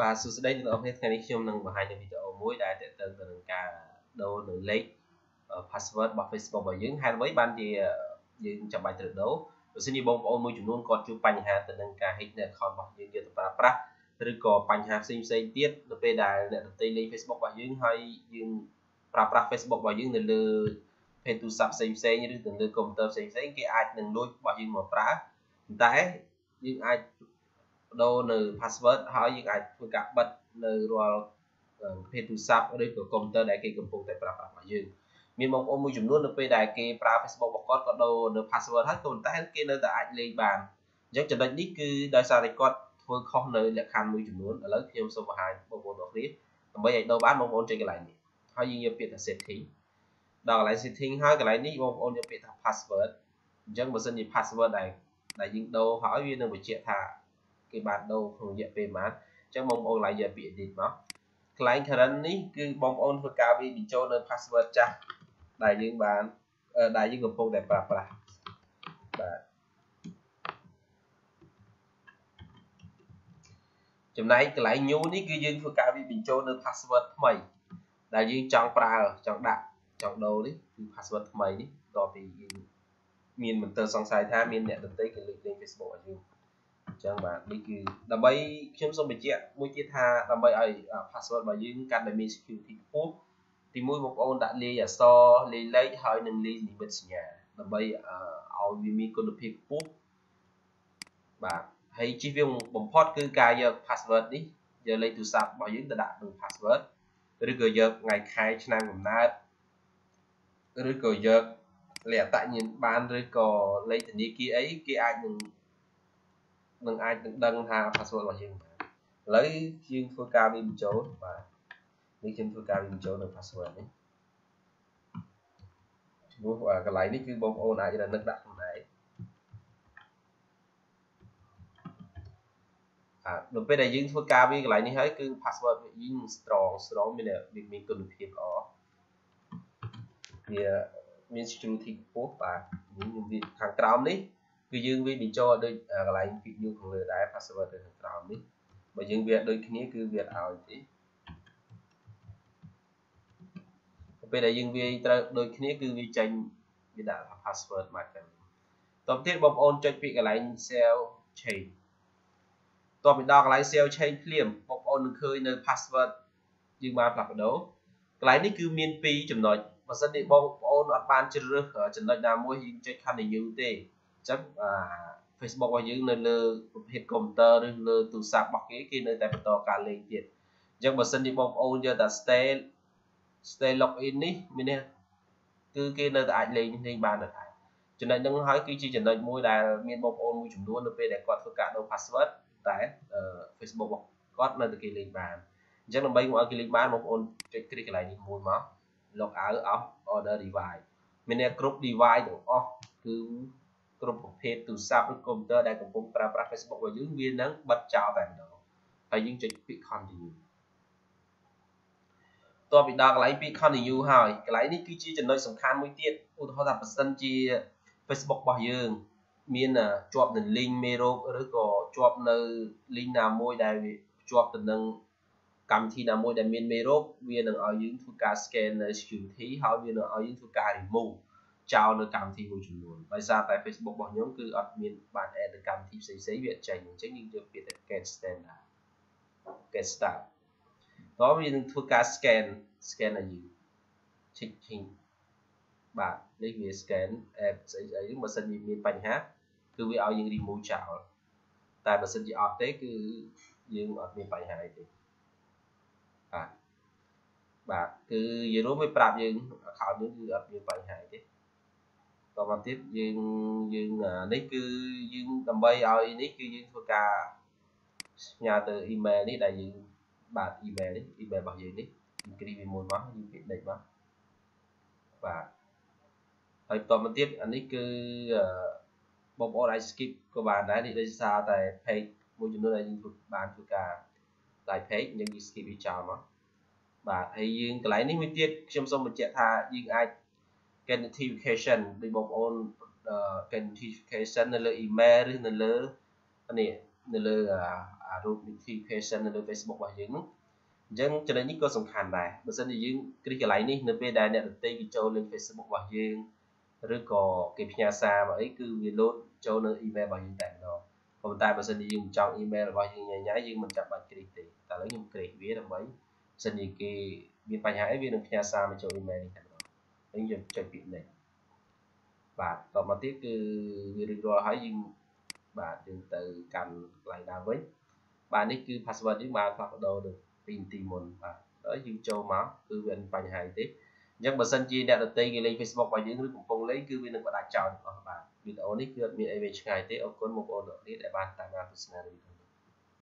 và sự đây chúng ta học hết ngày hôm nay và video mới đã để từng từng cả đồ nữ lấy password bằng Facebook và những hai với ban thì những chậm bài từ đấu xin đi bông ôn môi chúng luôn còn chụp ảnh hà từ từng cả hình để còn bằng những điều tập ra từ có ảnh hà sinh sinh tiết được về đài để được tây lên Facebook và những hay những ra Facebook và những lừa hệ tu sập sinh sinh như từng lừa computer sinh sinh cái ai từng đôi và những một ra đấy những ai đâu nờ password hỏi những ai vừa gặp bật nờ rồi hệ tu sập ở đây của computer đại cái công cụ tại ra và những mình mong ôm môi chúng luôn được về đài cái ra Facebook và con đâu nờ password hết còn tại cái nơi tại lên bàn giống cho đánh đích cứ đời sao này con phương không nơi là khăn môi chúng luôn ở lớp thêm số 2 bộ môn đọc viết bây giờ đâu bán mong ôn trên cái này hay như nhập biệt là setting đó là setting hai cái này đi mong ôn nhập biệt là password chẳng một dân gì password này là những đâu hỏi viên là một chuyện thả cái bản đồ không dễ về mát chẳng mong ôn lại giờ bị đi nó lại khả đi cứ mong ôn phương cao vì bị cho nơi password chắc đại những bạn đại những người phong đẹp bạc bạc chấm này cái lại nhú ní cứ dân phương cao vì bình cho nơi password mày đại dương trong pra trong đạn trong đầu đấy password mày đi rồi thì miền mình tờ song sai tha miền đẹp được tới cái link lên Facebook ở dương chẳng bạn đi cứ làm bay khiêm xong bị chuyện mỗi chia tha làm bay ấy password mà dương can để mình security code thì mỗi một ông đã lấy so lấy hơi nên lấy gì bên nhà làm bay ao mình có được pick code bạn hãy chỉ việc bấm post cứ cài giờ password đi giờ lấy từ sạc bảo dưỡng đã đạt được password rồi gửi giờ ngày khai cho năng của nát rồi gửi giờ lẽ tại nhìn ban rồi có lấy từ đi kia ấy kia ai đừng ai đừng đăng hà password bảo dưỡng lấy chuyên phôi cao bên chỗ và lấy chuyên phôi cao bên chỗ được password đấy và cái lấy đi cứ bấm ô này là nước đặt này đối với đại dương phôi cao với lại này hết cứ password với strong mình là mình cần thiết có thì mình security code và những việc hàng trăm đấy cứ dương với bị cho đây lại việc như của người đã password từ hàng trăm đấy và dương việc đôi khi cứ việc ảo thế đối với đại dương với đôi khi cứ việc tranh việc đã password mà cần tổng tiết bọc on cho việc lại sell chain tòa mình đo cái lái sale chain liền bọc ôn khơi nơi password nhưng mà đặt đấu cái này cứ miên pi chấm nói và dân định bọc ôn ở ban chân rước chấm nói là môi hình trên khăn này như thế chắc Facebook và những nơi lơ hiện computer lơ lơ tụ sạc bọc cái kia nơi tại phần to cả lên tiền chắc mà dân định bọc ôn giờ là stay login đi mình nè cứ kia nơi tại lên lên bàn được cho nên đừng hỏi cái chi chấm nói môi là miên bọc ôn môi chấm luôn được về để còn tất cả đâu password tại Facebook có là từ cái link bàn chắc là bây giờ cái link bàn một ôn click lại đi mua máu log out off order device mình là group device của off cứ group của page từ sao với computer đang cùng công tra Facebook và những viên nắng bật chào bạn đó hay những chuyện Bitcoin thì tôi bị đọc lại Bitcoin thì yêu hỏi cái lấy đi cứ chi cho nơi sẵn khăn mới tiện ưu thọ đặt sân chi Facebook bảo dương miền là chọn từ link mero rồi có chọn từ link nào môi đại chọn từ năng cảm thi nào môi đại miền mero viên là ở những phương cả scan là xử thí họ viên là ở những phương cả remove chào là cảm thi của chúng luôn bây giờ tại Facebook bọn nhóm cứ ở miền bạn em được cảm thi giấy viện tránh những trách nhiệm được việc scan standard đó viên phương cả scan là gì chỉnh bạn lấy việc scan em sẽ ấy mà sân nhìn miền bánh hát cứ với áo những đi mua chảo tại mà sân chỉ ở tế cứ dương ở miền bánh hai thì bạn cứ dưới đó mới bạp dương khảo những ở miền bánh hai thế còn mà tiếp dương lấy cứ dương tầm bay ơi lấy cứ dương thuộc cả nhà từ email đi đại dương bạn email đấy email bằng gì đấy cái đi mua món như vậy đấy mà và thời toàn mình tiếp anh ấy cứ bọc ô đại skip của bạn đã đi đây xa tại page môi trường này thuộc bạn thuộc cả tại page nhưng đi skip đi chào nó và thấy riêng cái này mới tiết xem xong mình chạy tha riêng ai notification đi bọc ô notification là email là này là รูป notification ใน Facebook របស់យើងនោះអញ្ចឹងចំណុចនេះក៏សំខាន់ដែរបើមិនយើងគ្លីកកន្លែងនេះនៅពេលដែលអ្នកដទៃគេចូលលើ Facebook របស់យើងឬក៏គេផ្ញើសារមកអីគឺវាលោតចូលនៅ email របស់យើងតែម្ដងក៏ប៉ុន្តែបើមិនយើងចង់ email របស់យើងញ៉ៃញ៉ៃយើងមិនចាំបាច់គ្លីកទេតែឥឡូវខ្ញុំគ្លីកវាដើម្បីសិនជាគេមានបញ្ហាអីវានឹងផ្ញើសារមកចូល email នេះតែម្ដងអញ្ចឹងយើងចុចពាក្យនេះបាទតបមកទៀតគឺវារួចរាល់ហើយយើងបាទយើងទៅកាន់កន្លែងដើមវិញបាទនេះគឺ password យើងបានផ្លាស់ប្ដូរទៅពីនាទីមុនបាទដល់យើងចូលមកគឺវាមានបញ្ហាទេអញ្ចឹងបើសិនជាអ្នកដទៃគេលេង Facebook របស់យើងឬកំពុងលេងគឺវានឹងបដាចោលទាំងអស់បាទវីដេអូនេះគឺអត់មានអីវាឆ្ងាយទេអរគុណបងប្អូនអ្នកដែលបានតាមដានទស្សនាវីដេអូ